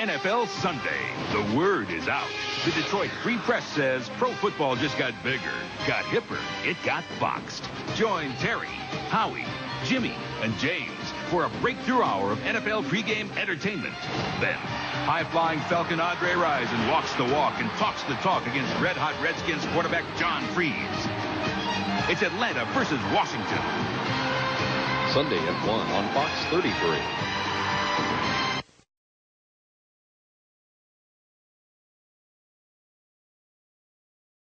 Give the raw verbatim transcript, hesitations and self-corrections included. N F L Sunday. The word is out. The Detroit Free Press says pro football just got bigger, got hipper, it got boxed. Join Terry, Howie, Jimmy, and James for a breakthrough hour of N F L pregame entertainment. Then, high-flying Falcon Andre Rison walks the walk and talks the talk against red-hot Redskins quarterback John Friesz. It's Atlanta versus Washington. Sunday at one on Fox thirty-three.